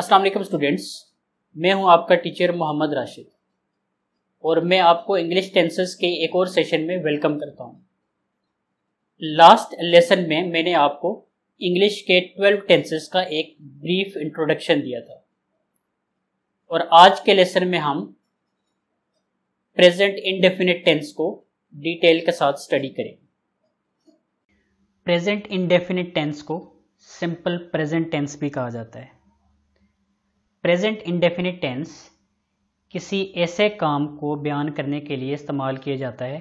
अस्सलाम वालेकुम स्टूडेंट्स, मैं हूं आपका टीचर मोहम्मद राशिद और मैं आपको इंग्लिश टेंसेस के एक और सेशन में वेलकम करता हूं। लास्ट लेसन में मैंने आपको इंग्लिश के 12 टेंसेस का एक ब्रीफ इंट्रोडक्शन दिया था और आज के लेसन में हम प्रेजेंट इंडेफिनिट टेंस को डिटेल के साथ स्टडी करेंगे। प्रेजेंट इंडेफिनिट टेंस को सिंपल प्रेजेंट टेंस भी कहा जाता है। प्रेजेंट इंडेफिनिट टेंस किसी ऐसे काम को बयान करने के लिए इस्तेमाल किया जाता है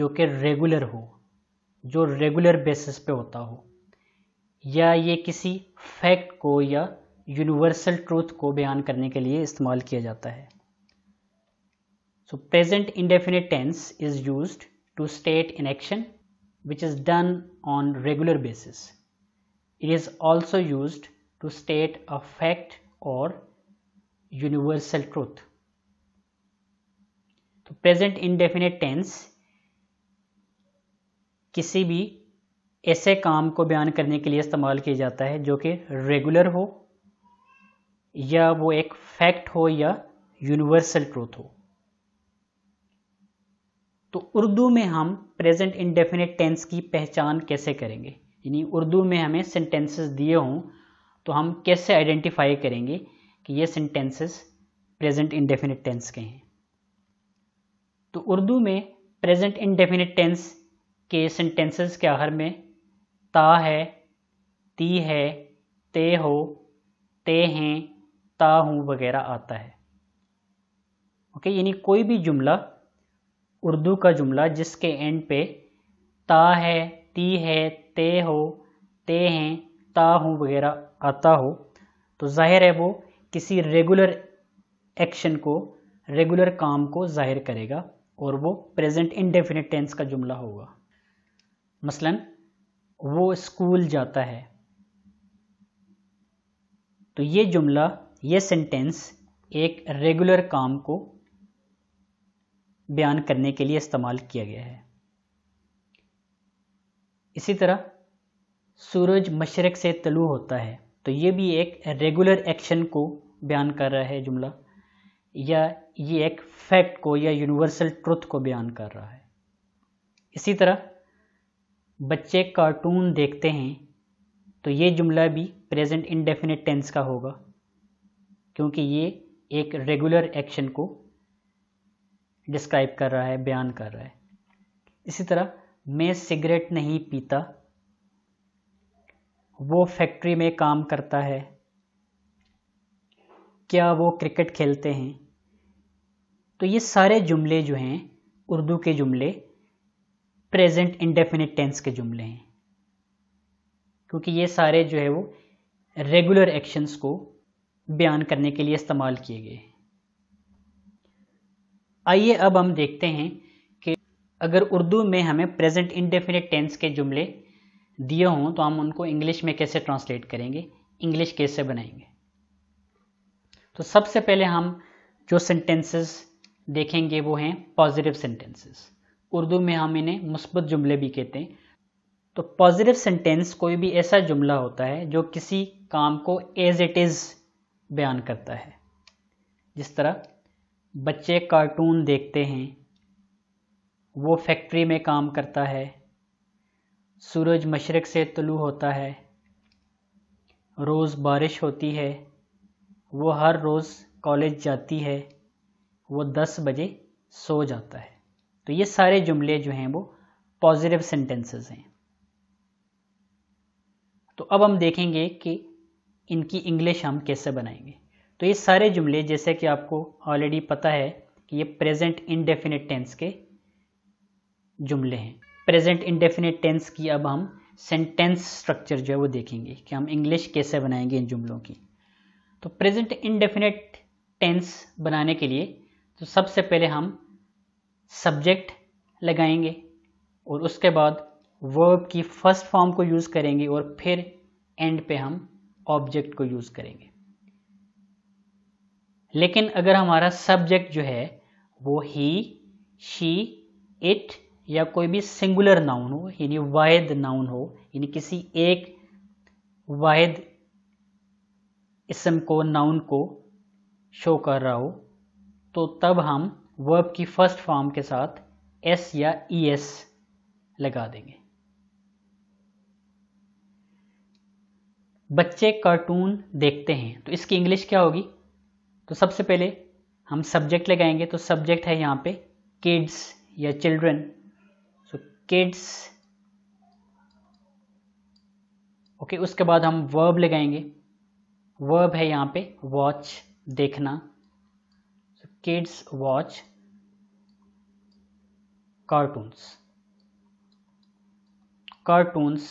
जो कि रेगुलर हो, जो रेगुलर बेसिस पे होता हो, या ये किसी फैक्ट को या यूनिवर्सल ट्रूथ को बयान करने के लिए इस्तेमाल किया जाता है। So present indefinite tense is used to state an action which is done on regular basis. It is also used to state a fact or universal truth. तो प्रेजेंट इंडेफिनिट टेंस किसी भी ऐसे काम को बयान करने के लिए इस्तेमाल किया जाता है जो कि रेगुलर हो, या वो एक फैक्ट हो या यूनिवर्सल ट्रूथ हो। तो उर्दू में हम प्रेजेंट इंडेफिनिट टेंस की पहचान कैसे करेंगे, यानी उर्दू में हमें सेंटेंसेस दिए हों तो हम कैसे आइडेंटिफाई करेंगे कि ये सेंटेंसेस प्रेजेंट इंडेफिनिट टेंस के हैं। तो उर्दू में प्रेजेंट इंडेफिनिट टेंस के सेंटेंसेस के आखिर में ता है, ती है, ते हो, ते हैं, ता हूँ वगैरह आता है। ओके, यानी कोई भी जुमला, उर्दू का जुमला जिसके एंड पे ता है, ती है, ते हो, ते हैं, ता हूँ वगैरह आता हो, तो जाहिर है वो किसी रेगुलर एक्शन को, रेगुलर काम को जाहिर करेगा और वो प्रेजेंट इंडेफिनिट टेंस का जुमला होगा। मसलन वो स्कूल जाता है, तो ये जुमला, ये सेंटेंस एक रेगुलर काम को बयान करने के लिए इस्तेमाल किया गया है। इसी तरह सूरज मशरक से तलू होता है, तो ये भी एक रेगुलर एक्शन को बयान कर रहा है जुमला, या ये एक फैक्ट को या यूनिवर्सल ट्रुथ को बयान कर रहा है। इसी तरह बच्चे कार्टून देखते हैं, तो ये जुमला भी प्रेजेंट इंडेफिनिट टेंस का होगा क्योंकि ये एक रेगुलर एक्शन को डिस्क्राइब कर रहा है, बयान कर रहा है। इसी तरह मैं सिगरेट नहीं पीता, वो फैक्ट्री में काम करता है, क्या वो क्रिकेट खेलते हैं। तो ये सारे जुमले जो हैं उर्दू के जुमले प्रेजेंट इंडेफिनिट टेंस के जुमले हैं क्योंकि ये सारे जो है वो रेगुलर एक्शंस को बयान करने के लिए इस्तेमाल किए गए हैं। आइए अब हम देखते हैं अगर उर्दू में हमें प्रेजेंट इंडेफिनिट टेंस के जुमले दिए हों तो हम उनको इंग्लिश में कैसे ट्रांसलेट करेंगे, इंग्लिश कैसे बनाएंगे। तो सबसे पहले हम जो सेंटेंसेस देखेंगे वो हैं पॉजिटिव सेंटेंसेस। उर्दू में हम इन्हें मुस्बत जुमले भी कहते हैं। तो पॉजिटिव सेंटेंस कोई भी ऐसा जुमला होता है जो किसी काम को एज इट इज़ बयान करता है। जिस तरह बच्चे कार्टून देखते हैं, वो फैक्ट्री में काम करता है, सूरज मशरक से तुलू होता है, रोज़ बारिश होती है, वो हर रोज़ कॉलेज जाती है, वो 10 बजे सो जाता है। तो ये सारे जुमले जो हैं वो पॉजिटिव सेंटेंसेस हैं। तो अब हम देखेंगे कि इनकी इंग्लिश हम कैसे बनाएंगे। तो ये सारे जुमले, जैसे कि आपको ऑलरेडी पता है कि ये प्रेजेंट इंडेफिनिट टेंस के जुमले हैं। प्रेजेंट इंडेफिनिट टेंस की अब हम सेंटेंस स्ट्रक्चर जो है वो देखेंगे कि हम इंग्लिश कैसे बनाएंगे इन जुमलों की। तो प्रेजेंट इंडेफिनिट टेंस बनाने के लिए तो सबसे पहले हम सब्जेक्ट लगाएंगे और उसके बाद वर्ब की फर्स्ट फॉर्म को यूज़ करेंगे और फिर एंड पे हम ऑब्जेक्ट को यूज़ करेंगे। लेकिन अगर हमारा सब्जेक्ट जो है वो ही, शी, इट या कोई भी सिंगुलर नाउन हो, यानी वाहिद नाउन हो, यानी किसी एक वाहिद इसम को, नाउन को शो कर रहा हो तो तब हम वर्ब की फर्स्ट फॉर्म के साथ एस या ई एस लगा देंगे। बच्चे कार्टून देखते हैं, तो इसकी इंग्लिश क्या होगी? तो सबसे पहले हम सब्जेक्ट लगाएंगे, तो सब्जेक्ट है यहाँ पे किड्स या चिल्ड्रन। So kids, okay. उसके बाद हम वर्ब लगाएंगे, वर्ब है यहाँ पे वॉच, देखना। So kids watch cartoons. Cartoons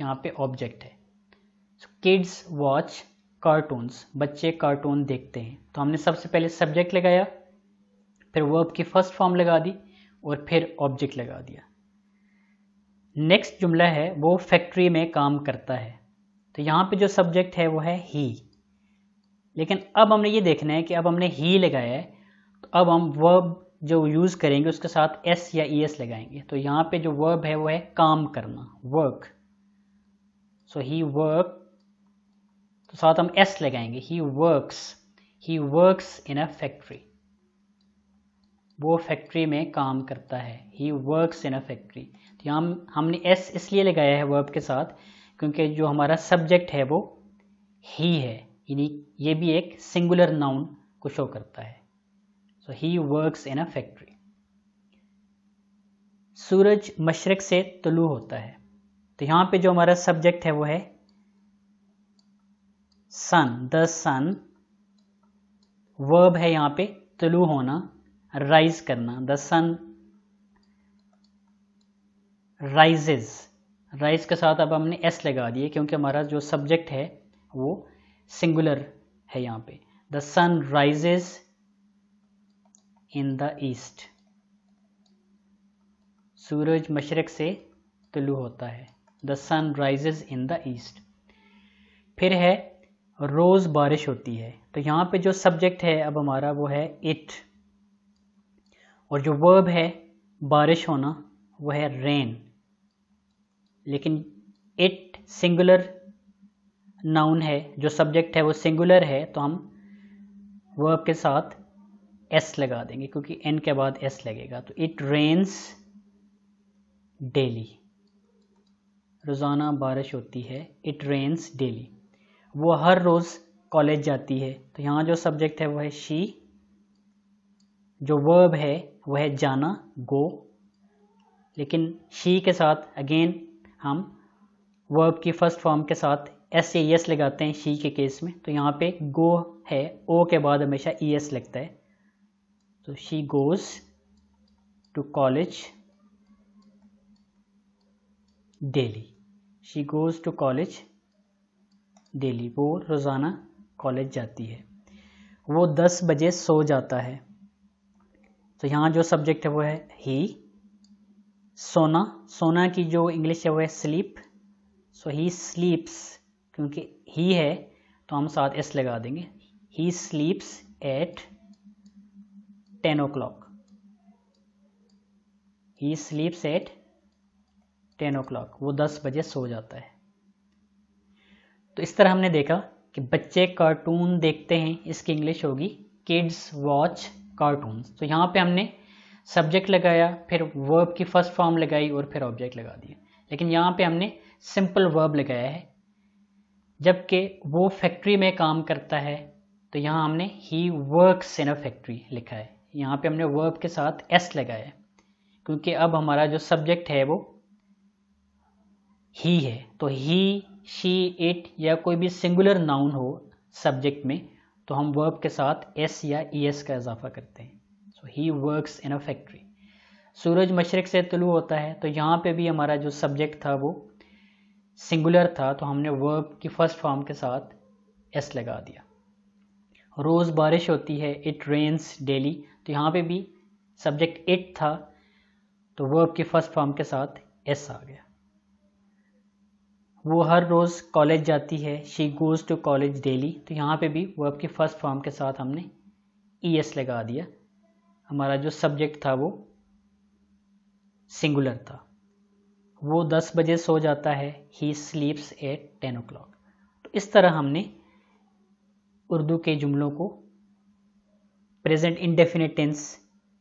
यहाँ पे ऑब्जेक्ट है। किड्स वॉच कार्टून्स, बच्चे कार्टून देखते हैं। तो हमने सबसे पहले सब्जेक्ट लगाया, फिर वर्ब की फर्स्ट फॉर्म लगा दी और फिर ऑब्जेक्ट लगा दिया। नेक्स्ट जुमला है वो फैक्ट्री में काम करता है, तो यहाँ पे जो सब्जेक्ट है वो है ही। लेकिन अब हमने ये देखना है कि अब हमने ही लगाया है तो अब हम वर्ब जो यूज़ करेंगे उसके साथ एस या ई एस लगाएंगे। तो यहाँ पे जो वर्ब है वो है काम करना, वर्क। सो ही वर्क, तो साथ हम एस लगाएंगे, he works in a factory. वो फैक्ट्री में काम करता है, ही वर्क्स इन अ फैक्ट्री। तो यहाँ हमने एस इसलिए लगाया है वर्ब के साथ क्योंकि जो हमारा सब्जेक्ट है वो ही है, यानी ये भी एक सिंगुलर नाउन को शो करता है। So he works in a factory. सूरज मशरक से तुलू होता है, तो यहाँ पे जो हमारा सब्जेक्ट है वो है सन, द सन। वर्ब है यहाँ पे तुलू होना, राइज करना। द सन राइजेज, राइज के साथ अब हमने एस लगा दिए क्योंकि हमारा जो सब्जेक्ट है वो सिंगुलर है। यहाँ पे the sun rises in the east, सूरज मशरक से तुलू होता है, the sun rises in the east. फिर है रोज बारिश होती है, तो यहाँ पे जो सब्जेक्ट है अब हमारा वो है इट, और जो वर्ब है बारिश होना वो है रेन। लेकिन इट सिंगुलर नाउन है, जो सब्जेक्ट है वो सिंगुलर है, तो हम वर्ब के साथ एस लगा देंगे क्योंकि एन के बाद एस लगेगा। तो इट रेन्स डेली, रोज़ाना बारिश होती है, इट रेन्स डेली। वो हर रोज़ कॉलेज जाती है, तो यहाँ जो सब्जेक्ट है वो है शी, जो वर्ब है वह है जाना, गो। लेकिन शी के साथ अगेन हम वर्ब की फर्स्ट फॉर्म के साथ एस या ई एस लगाते हैं शी के केस में। तो यहाँ पे गो है, ओ के बाद हमेशा ई एस लगता है। तो she goes to college daily, she goes to college daily. वो रोज़ाना कॉलेज जाती है। वो 10 बजे सो जाता है, तो यहाँ जो सब्जेक्ट है वो है ही, सोना। सोना की जो इंग्लिश है वो है स्लीप। सो ही स्लीप्स, क्योंकि ही है तो हम साथ एस लगा देंगे। He sleeps at 10 o'clock, he sleeps at 10 o'clock। वो 10 बजे सो जाता है। तो इस तरह हमने देखा कि बच्चे कार्टून देखते हैं, इसकी इंग्लिश होगी किड्स वॉच कार्टून्स। तो यहाँ पे हमने सब्जेक्ट लगाया, फिर वर्ब की फर्स्ट फॉर्म लगाई और फिर ऑब्जेक्ट लगा दिया। लेकिन यहाँ पे हमने सिंपल वर्ब लगाया है, जबकि वो फैक्ट्री में काम करता है तो यहाँ हमने ही वर्क्स इन अ फैक्ट्री लिखा है। यहाँ पे हमने वर्ब के साथ एस लगाया है क्योंकि अब हमारा जो सब्जेक्ट है वो ही है। तो ही, शी, इट या कोई भी सिंगुलर नाउन हो सब्जेक्ट में तो हम वर्ब के साथ एस या ई एस का इजाफा करते हैं। So he works in a factory. सूरज मशरक से तुलू होता है, तो यहाँ पे भी हमारा जो सब्जेक्ट था वो सिंगुलर था, तो हमने वर्ब की फर्स्ट फॉर्म के साथ एस लगा दिया। रोज़ बारिश होती है, इट रेन्स डेली। तो यहाँ पे भी सब्जेक्ट इट था, तो वर्ब की फर्स्ट फॉर्म के साथ एस आ गया। वो हर रोज़ कॉलेज जाती है, she goes to college daily. तो यहाँ पे भी वर्ब की फर्स्ट फॉर्म के साथ हमने ई एस लगा दिया। हमारा जो सब्जेक्ट था वो सिंगुलर था। वो 10 बजे सो जाता है, ही स्लीप्स एट 10 o'clock। तो इस तरह हमने उर्दू के जुमलों को, प्रेजेंट इंडेफिनिट टेंस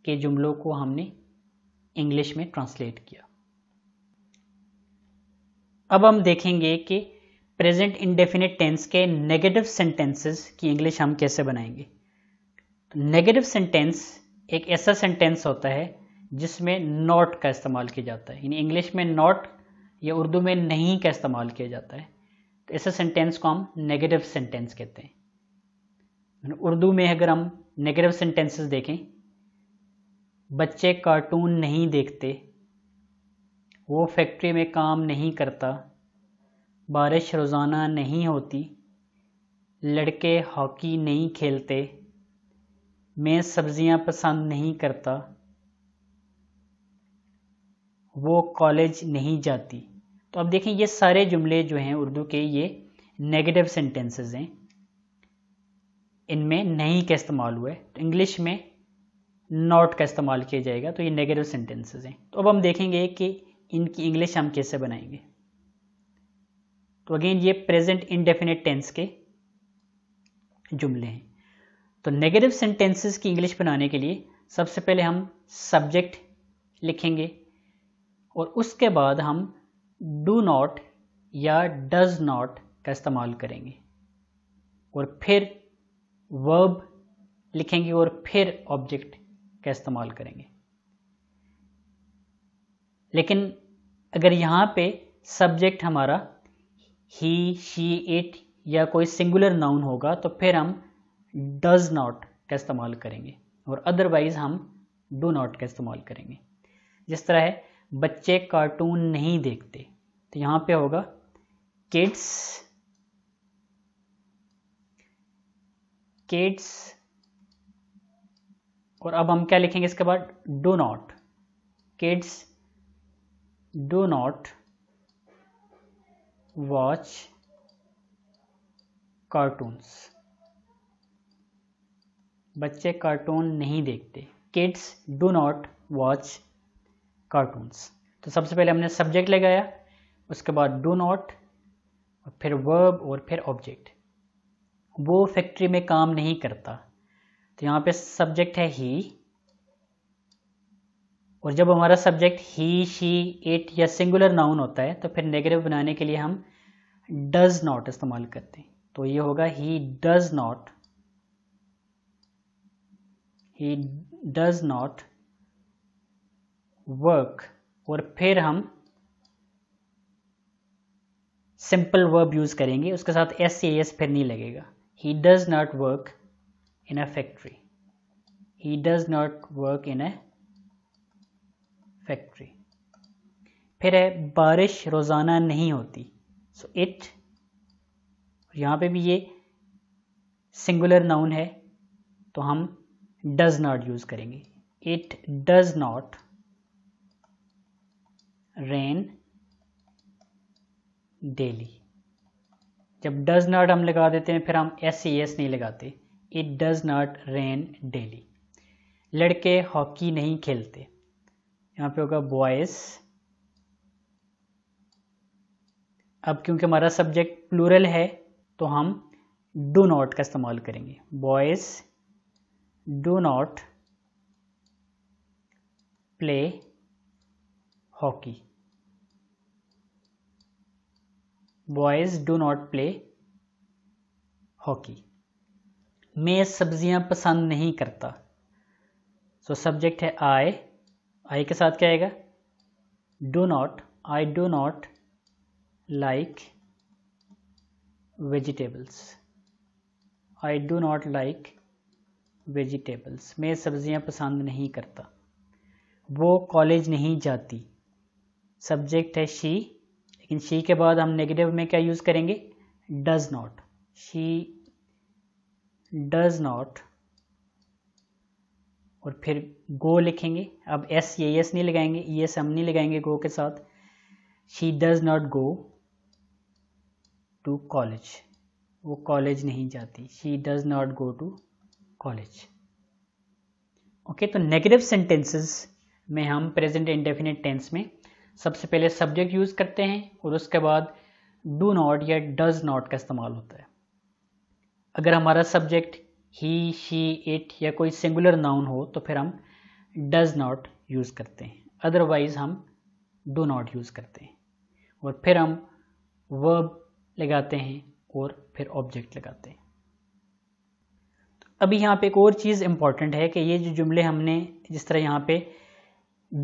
के जुमलों को हमने इंग्लिश में ट्रांसलेट किया। अब हम देखेंगे कि प्रेजेंट इंडेफिनिट टेंस के नेगेटिव सेंटेंसेस की इंग्लिश हम कैसे बनाएंगे। नेगेटिव सेंटेंस एक ऐसा सेंटेंस होता है जिसमें नॉट का इस्तेमाल किया जाता है, यानी इंग्लिश में नॉट या उर्दू में नहीं का इस्तेमाल किया जाता है, तो ऐसे सेंटेंस को हम नेगेटिव सेंटेंस कहते हैं। उर्दू में अगर हम नेगेटिव सेंटेंसेस देखें, बच्चे कार्टून नहीं देखते, वो फैक्ट्री में काम नहीं करता, बारिश रोज़ाना नहीं होती, लड़के हॉकी नहीं खेलते, मैं सब्जियां पसंद नहीं करता, वो कॉलेज नहीं जाती। तो अब देखें ये सारे जुमले जो हैं उर्दू के, ये नेगेटिव सेंटेंसेस हैं, इनमें नहीं का इस्तेमाल हुआ है, तो इंग्लिश में नॉट का इस्तेमाल किया जाएगा, तो ये नेगेटिव सेंटेंसेस हैं। तो अब हम देखेंगे कि इनकी इंग्लिश हम कैसे बनाएंगे। तो अगेन ये प्रेजेंट इंडेफिनिट टेंस के जुमले हैं। तो नेगेटिव सेंटेंसेस की इंग्लिश बनाने के लिए सबसे पहले हम सब्जेक्ट लिखेंगे और उसके बाद हम डू नॉट या डज नॉट का इस्तेमाल करेंगे और फिर वर्ब लिखेंगे और फिर ऑब्जेक्ट का इस्तेमाल करेंगे। लेकिन अगर यहाँ पे सब्जेक्ट हमारा ही, शी, इट या कोई सिंगुलर नाउन होगा तो फिर हम डज नॉट का इस्तेमाल करेंगे और अदरवाइज हम डू नॉट का इस्तेमाल करेंगे। जिस तरह है बच्चे कार्टून नहीं देखते, तो यहाँ पे होगा किड्स और अब हम क्या लिखेंगे इसके बाद do not, kids do not watch cartoons, बच्चे कार्टून नहीं देखते, kids do not watch cartoons. तो सबसे पहले हमने सब्जेक्ट लगाया, उसके बाद डू नॉट, फिर वर्ब और फिर ऑब्जेक्ट। वो फैक्ट्री में काम नहीं करता, तो यहाँ पे सब्जेक्ट है ही, और जब हमारा सब्जेक्ट ही, शी, इट या सिंगुलर नाउन होता है तो फिर नेगेटिव बनाने के लिए हम डज नॉट इस्तेमाल करते हैं। तो ये होगा ही डज नॉट वर्क और फिर हम सिंपल वर्ब यूज करेंगे, उसके साथ एस फिर नहीं लगेगा। He does not work in a factory, he does not work in a factory. फिर है बारिश रोजाना नहीं होती, सो इट, यहाँ पे भी ये सिंगुलर नाउन है तो हम डज नॉट यूज करेंगे। It does not rain daily, जब डज नॉट हम लगा देते हैं फिर हम एस नहीं लगाते, it does not rain daily. लड़के हॉकी नहीं खेलते, यहाँ पे होगा बॉयज। अब क्योंकि हमारा सब्जेक्ट प्लूरल है तो हम डू नॉट का इस्तेमाल करेंगे, boys do not play hockey, boys do not play hockey. मैं सब्जियां पसंद नहीं करता, सो सब्जेक्ट है आई के साथ क्या आएगा do not, I do not like vegetables, I do not like vegetables, मैं सब्जियां पसंद नहीं करता। वो कॉलेज नहीं जाती, सब्जेक्ट है शी, लेकिन शी के बाद हम नेगेटिव में क्या यूज़ करेंगे does not, she does not और फिर गो लिखेंगे। अब एस नहीं लगाएंगे, ईएस हम नहीं लगाएंगे गो के साथ। She does not go to college, वो कॉलेज नहीं जाती, she does not go to college. Okay, तो नेगेटिव सेंटेंसेस में हम प्रेजेंट इंडेफिनिट टेंस में सबसे पहले सब्जेक्ट यूज़ करते हैं और उसके बाद डू नॉट या डज नॉट का इस्तेमाल होता है। अगर हमारा सब्जेक्ट ही, शी, इट या कोई सिंगुलर नाउन हो तो फिर हम डज नॉट यूज़ करते हैं, अदरवाइज हम डू नॉट यूज़ करते हैं। और फिर हम वर्ब लगाते हैं और फिर ऑब्जेक्ट लगाते हैं। तो अभी यहाँ पे एक और चीज़ इम्पॉर्टेंट है कि ये जो जुमले हमने जिस तरह यहाँ पे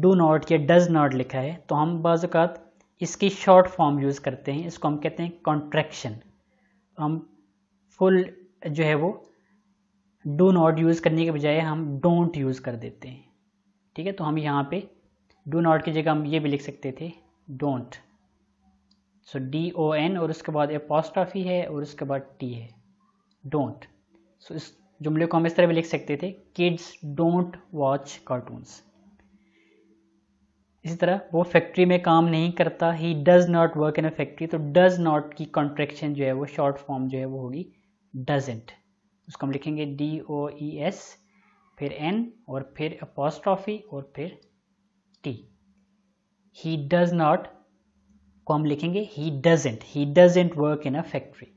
डू नॉट या डज नॉट लिखा है, तो हम बाज़ औक़ात इसकी शॉर्ट फॉर्म यूज़ करते हैं, इसको हम कहते हैं कॉन्ट्रैक्शन। हम फुल जो है वो डू नॉट यूज़ करने के बजाय हम डोंट यूज़ कर देते हैं, ठीक है। तो हम यहाँ पे डू नॉट की जगह हम ये भी लिख सकते थे डोंट, सो DON और उसके बाद एपोस्ट्रॉफी है और उसके बाद T है, डोंट। सो इस जुमले को हम इस तरह भी लिख सकते थे, किड्स डोंट वॉच कार्टून्स। इसी तरह वो फैक्ट्री में काम नहीं करता, he does not work in a factory. तो डज नॉट की कॉन्ट्रैक्शन जो है वो शॉर्ट फॉर्म जो है वो होगी डजेंट। उसको हम लिखेंगे DOES, फिर N और फिर एपोस्ट्रॉफी और फिर T। ही डज नॉट को हम लिखेंगे he doesn't work in a factory।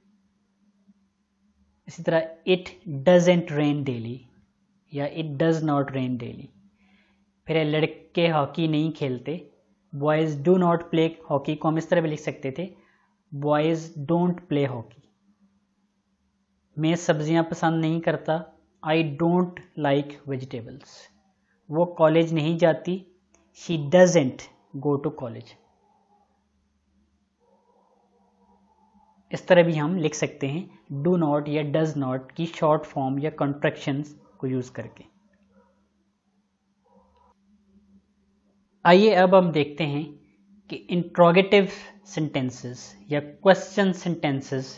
इसी तरह it doesn't rain daily या it does not rain daily। फिर लड़के हॉकी नहीं खेलते, boys do not play hockey को हम इस तरह भी लिख सकते थे boys don't play hockey। मैं सब्जियां पसंद नहीं करता, I don't like vegetables। वो कॉलेज नहीं जाती, she doesn't go to college। इस तरह भी हम लिख सकते हैं डू नॉट या डज नॉट की शॉर्ट फॉर्म या कॉन्ट्रैक्शंस को यूज़ करके। आइए अब हम देखते हैं कि इंट्रोगेटिव सेंटेंसेस या क्वेश्चन सेंटेंसेस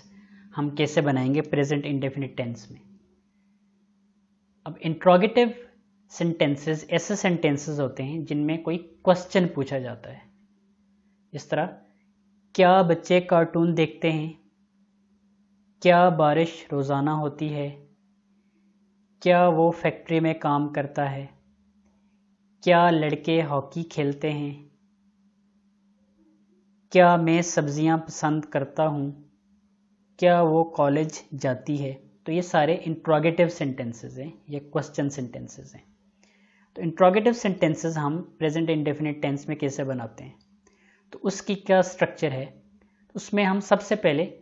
हम कैसे बनाएंगे प्रेजेंट इंडेफिनिट टेंस में। अब इंट्रोगेटिव सेंटेंसेस ऐसे सेंटेंसेस होते हैं जिनमें कोई क्वेश्चन पूछा जाता है। इस तरह, क्या बच्चे कार्टून देखते हैं? क्या बारिश रोज़ाना होती है? क्या वो फैक्ट्री में काम करता है? क्या लड़के हॉकी खेलते हैं? क्या मैं सब्जियां पसंद करता हूं? क्या वो कॉलेज जाती है? तो ये सारे इंट्रोगेटिव सेंटेंसेस हैं या क्वेश्चन सेंटेंसेस हैं। तो इंट्रोगेटिव सेंटेंसेस हम प्रेजेंट इंडेफिनिट टेंस में कैसे बनाते हैं, तो उसकी क्या स्ट्रक्चर है? उसमें हम सबसे पहले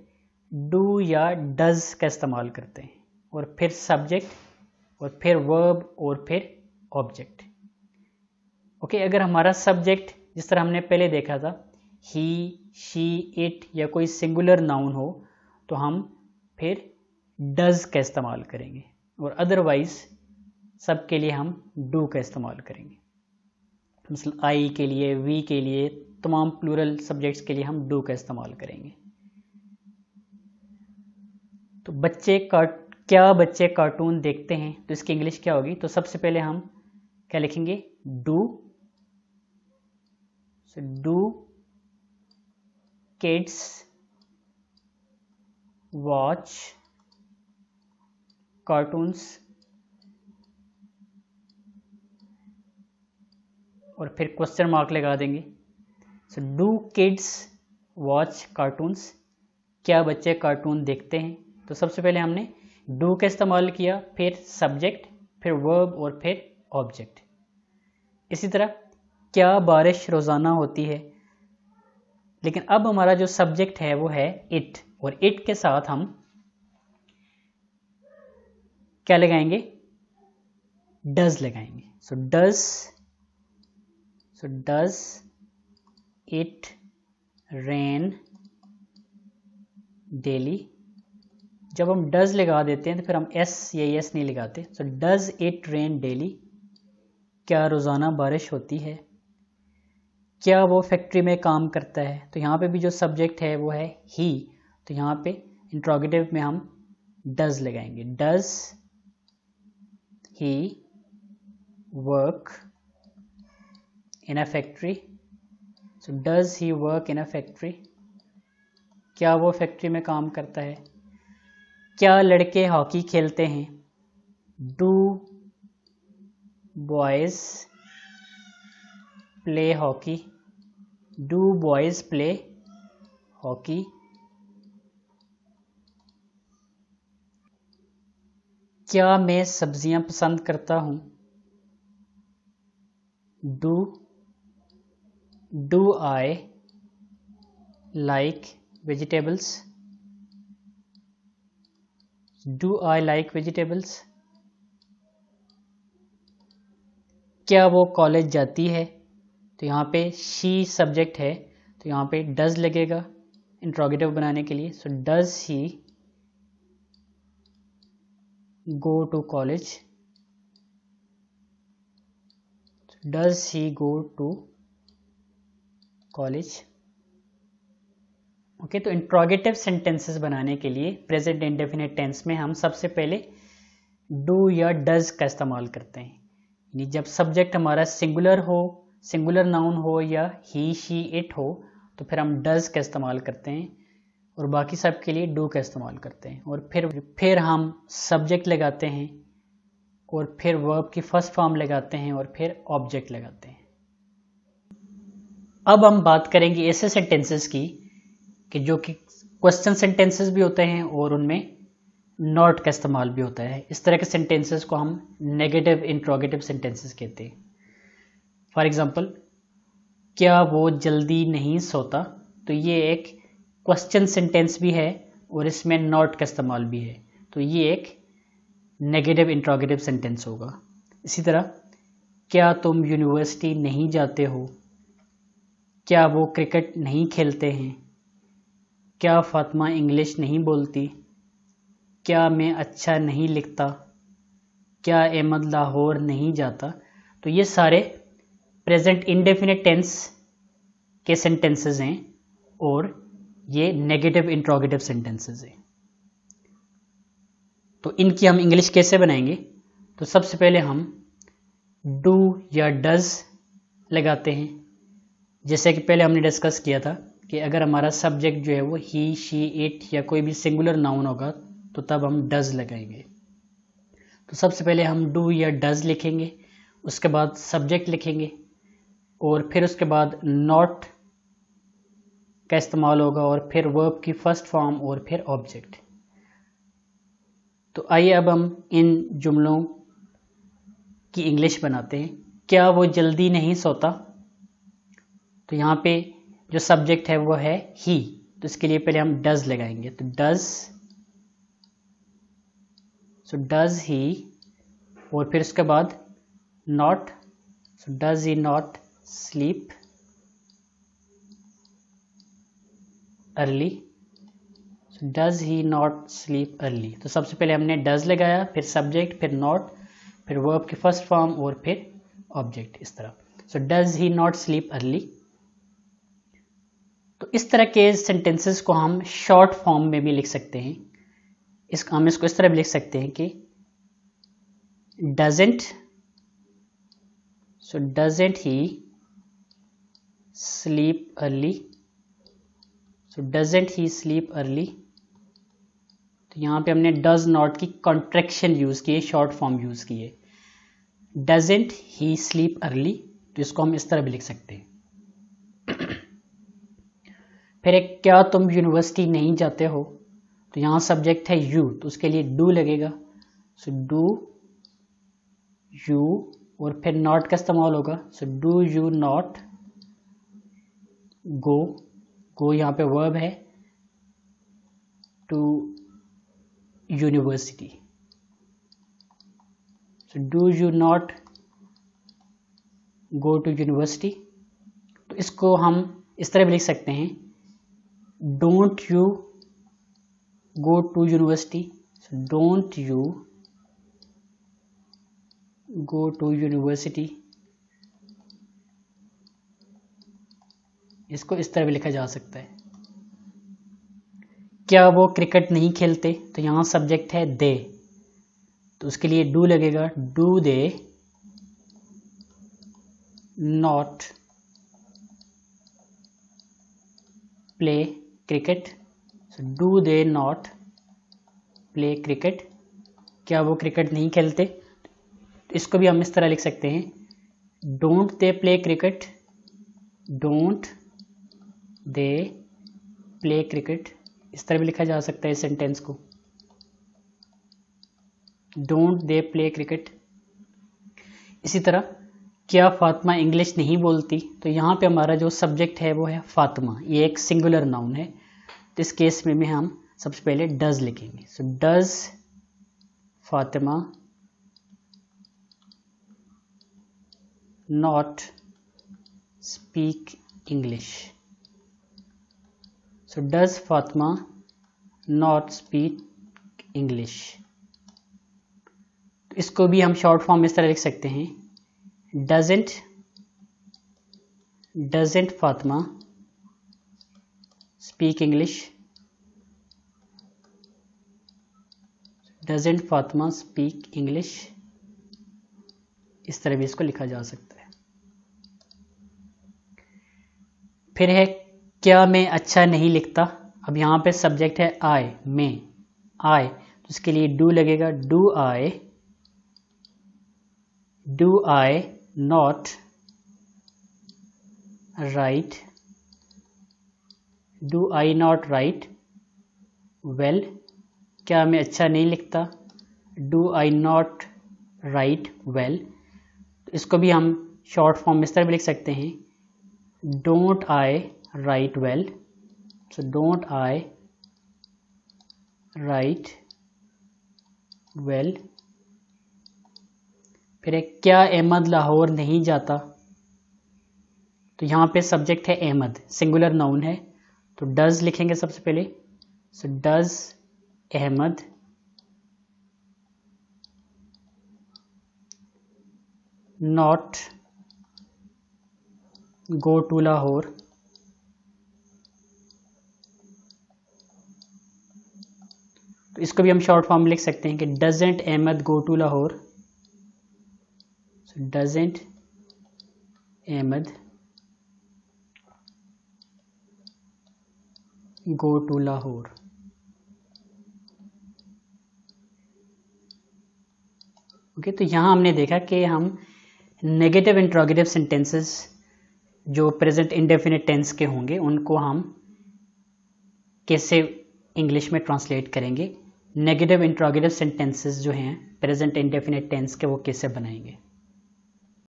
डू या डज का इस्तेमाल करते हैं और फिर सब्जेक्ट और फिर वर्ब और फिर ऑब्जेक्ट। ओके, अगर हमारा सब्जेक्ट जिस तरह हमने पहले देखा था ही, शी, इट या कोई सिंगुलर नाउन हो तो हम फिर डज का इस्तेमाल करेंगे और अदरवाइज सब के लिए हम डू का इस्तेमाल करेंगे। मतलब आई के लिए, वी के लिए, तमाम प्लूरल सब्जेक्ट्स के लिए हम डू का इस्तेमाल करेंगे। तो क्या बच्चे कार्टून देखते हैं, तो इसकी इंग्लिश क्या होगी? तो सबसे पहले हम क्या लिखेंगे डू किड्स वॉच कार्टून्स और फिर क्वेश्चन मार्क लगा देंगे। So do kids watch cartoons, क्या बच्चे कार्टून देखते हैं? तो सबसे पहले हमने डू का इस्तेमाल किया, फिर सब्जेक्ट, फिर वर्ब और फिर ऑब्जेक्ट। इसी तरह क्या बारिश रोज़ाना होती है, लेकिन अब हमारा जो सब्जेक्ट है वो है इट और इट के साथ हम क्या लगाएंगे? डज लगाएंगे। So does it rain daily. जब हम डज लगा देते हैं तो फिर हम एस या एस नहीं लगाते। So does it rain daily, क्या रोज़ाना बारिश होती है? क्या वो फैक्ट्री में काम करता है? तो यहाँ पे भी जो सब्जेक्ट है वो है ही, तो यहाँ पे इंट्रोगेटिव में हम डज लगाएंगे। Does he work in a factory, so does he work in a factory, क्या वो फैक्ट्री में काम करता है? क्या लड़के हॉकी खेलते हैं? Do boys play hockey, do boys play hockey. क्या मैं सब्जियां पसंद करता हूँ? Do I like vegetables? Do I like vegetables? क्या वो कॉलेज जाती है? तो यहाँ पे शी सब्जेक्ट है, तो यहाँ पे डज लगेगा इंट्रोगेटिव बनाने के लिए। So does he go to college? Does he go to college? Okay, तो इंट्रोगेटिव सेंटेंसेस बनाने के लिए प्रेजेंट इंडेफिनिट टेंस में हम सबसे पहले डू या डज का इस्तेमाल करते हैं। यानी जब सब्जेक्ट हमारा सिंगुलर हो, सिंगुलर नाउन हो या ही शी इट हो, तो फिर हम डज का इस्तेमाल करते हैं और बाकी सब के लिए डू का इस्तेमाल करते हैं। और फिर हम सब्जेक्ट लगाते हैं और फिर वर्ब की फर्स्ट फॉर्म लगाते हैं और फिर ऑब्जेक्ट लगाते हैं। अब हम बात करेंगे ऐसे सेंटेंसेस की कि जो कि क्वेश्चन सेंटेंसेस भी होते हैं और उनमें नॉट का इस्तेमाल भी होता है। इस तरह के सेंटेंसेस को हम नेगेटिव इंट्रोगेटिव सेंटेंसेस कहते हैं। फॉर एग्जांपल, क्या वो जल्दी नहीं सोता? तो ये एक क्वेश्चन सेंटेंस भी है और इसमें नॉट का इस्तेमाल भी है, तो ये एक नेगेटिव इंट्रोगेटिव सेंटेंस होगा। इसी तरह, क्या तुम यूनिवर्सिटी नहीं जाते हो? क्या वो क्रिकेट नहीं खेलते हैं? क्या फातिमा इंग्लिश नहीं बोलती? क्या मैं अच्छा नहीं लिखता? क्या अहमद लाहौर नहीं जाता? तो ये सारे प्रेजेंट इंडेफिनिट टेंस के सेंटेंसेस हैं और ये नेगेटिव इंट्रोगेटिव सेंटेंसेस हैं। तो इनकी हम इंग्लिश कैसे बनाएंगे? तो सबसे पहले हम डू या डज लगाते हैं, जैसे कि पहले हमने डिस्कस किया था कि अगर हमारा सब्जेक्ट जो है वो ही शी इट या कोई भी सिंगुलर नाउन होगा तो तब हम डज लगाएंगे। तो सबसे पहले हम डू या डज लिखेंगे, उसके बाद सब्जेक्ट लिखेंगे और फिर उसके बाद नॉट का इस्तेमाल होगा और फिर वर्ब की फर्स्ट फॉर्म और फिर ऑब्जेक्ट। तो आइए अब हम इन जुमलों की इंग्लिश बनाते हैं। क्या वो जल्दी नहीं सोता? तो यहाँ पे जो सब्जेक्ट है वो है ही, तो इसके लिए पहले हम डज लगाएंगे। तो डज, सो डज ही और फिर उसके बाद not, so does he not sleep early? So does he not sleep early? तो सबसे पहले हमने डज लगाया, फिर सब्जेक्ट, फिर नॉट, फिर वर्ब की फर्स्ट फॉर्म और फिर ऑब्जेक्ट, इस तरह। So does he not sleep early? तो इस तरह के सेंटेंसेस को हम शॉर्ट फॉर्म में भी लिख सकते हैं। हम इसको इस तरह भी लिख सकते हैं कि doesn't, so doesn't he sleep early? So doesn't he sleep early? तो यहाँ पे हमने डज नॉट की कॉन्ट्रैक्शन यूज की है, शॉर्ट फॉर्म यूज की है। Doesn't he sleep early? तो इसको हम इस तरह भी लिख सकते हैं। फिर एक, क्या तुम यूनिवर्सिटी नहीं जाते हो? तो यहाँ सब्जेक्ट है यू, तो उसके लिए डू लगेगा। सो डू यू और फिर नॉट का इस्तेमाल होगा। So do you not go? Go यहाँ पे वर्ब है, to university. So do you not go to university? तो इसको हम इस तरह भी लिख सकते हैं, don't you go to university? So don't you go to university? इसको इस तरह भी लिखा जा सकता है। क्या वो क्रिकेट नहीं खेलते? तो यहाँ सब्जेक्ट है दे, तो उसके लिए डू लगेगा। Do they not play cricket? So do they not play cricket? क्या वो क्रिकेट नहीं खेलते? इसको भी हम इस तरह लिख सकते हैं, don't they play cricket? Don't they play cricket? इस तरह भी लिखा जा सकता है इस सेंटेंस को। Don't they play cricket. इसी तरह क्या फातिमा इंग्लिश नहीं बोलती, तो यहाँ पे हमारा जो सब्जेक्ट है वो है फातिमा, ये एक सिंगुलर नाउन है। तो इस केस में हम सबसे पहले डज लिखेंगे। So does Fatima not speak English. So does Fatima not speak English, इसको भी हम शॉर्ट फॉर्म में इस तरह लिख सकते हैं, doesn't Fatima speak English, doesn't Fatima speak English, इस तरह भी इसको लिखा जा सकता है। फिर है क्या मैं अच्छा नहीं लिखता। अब यहाँ पे सब्जेक्ट है आई, मैं आई, तो इसके लिए डू लगेगा, do I not write, well, क्या मैं अच्छा नहीं लिखता, do I not write well. इसको भी हम शॉर्ट फॉर्म में इस तरह भी लिख सकते हैं, don't I write well. So don't I write well. फिर है क्या अहमद लाहौर नहीं जाता, तो यहाँ पे सब्जेक्ट है अहमद, सिंगुलर नाउन है, तो डज लिखेंगे सबसे पहले। So does Ahmad not go to Lahore, तो इसको भी हम शॉर्ट फॉर्म में लिख सकते हैं कि doesn't Ahmad go to Lahore, doesn't Ahmad go to Lahore. Okay, तो यहाँ हमने देखा कि हम नेगेटिव इंटरोगेटिव सेंटेंसेस जो प्रेजेंट इंडेफिनिट टेंस के होंगे उनको हम कैसे इंग्लिश में ट्रांसलेट करेंगे, नेगेटिव इंटरोगेटिव सेंटेंसेस जो हैं प्रेजेंट इंडेफिनिट टेंस के वो कैसे बनाएंगे।